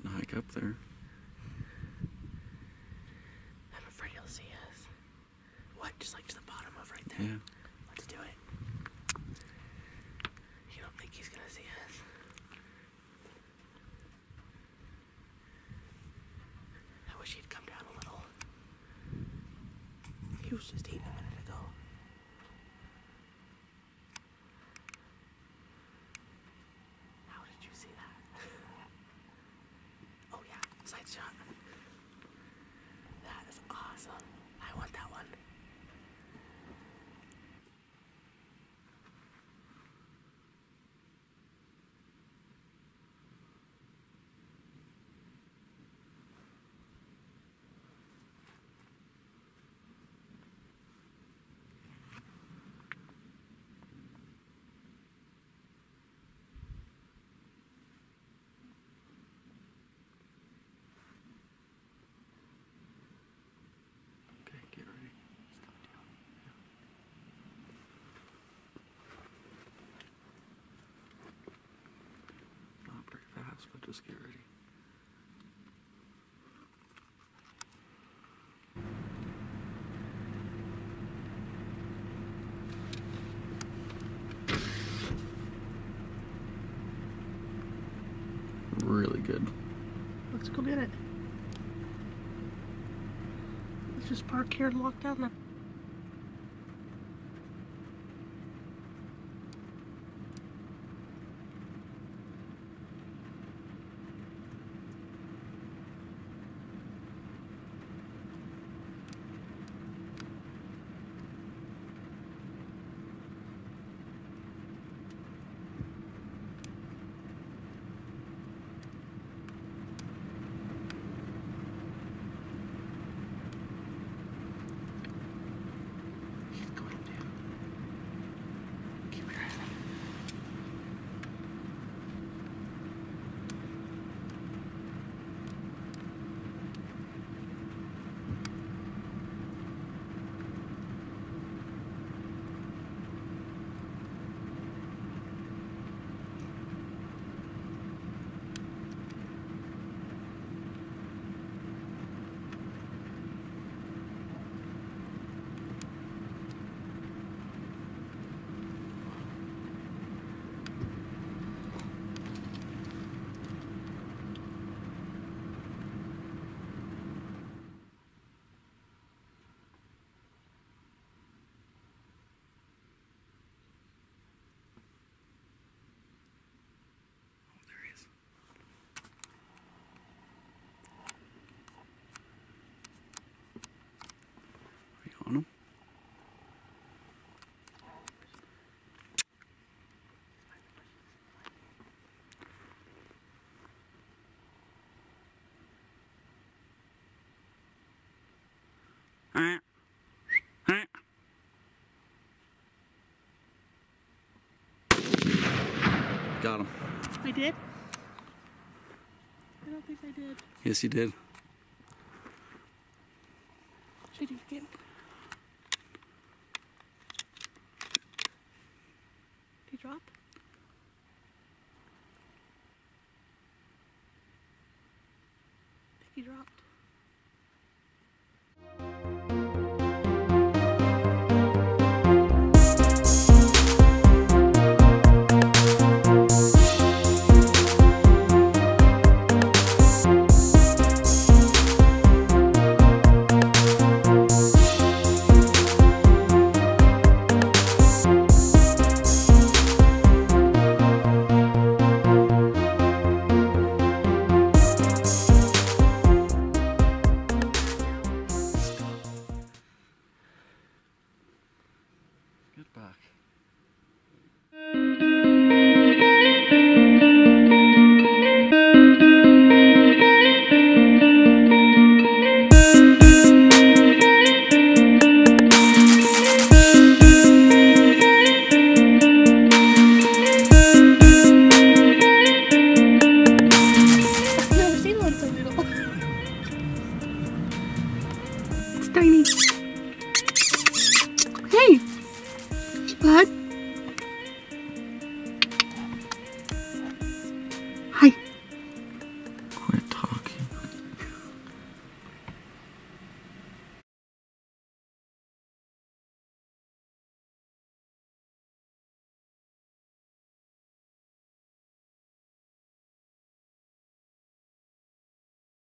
can hike up there. I'm afraid he'll see us. What? Just like to the bottom of right there? Yeah. Let's do it. You don't think he's gonna see us? I wish he'd come down a little. He was just eating a minute ago. Shot. That is awesome. I want that one. But just get ready. Really good. Let's go get it. Let's just park here and walk down there. Got him. I did? I don't think I did. Yes, you did. Should you get him? Did he drop? I think he dropped. Get back. I've never seen one so little. It's tiny. Hey! But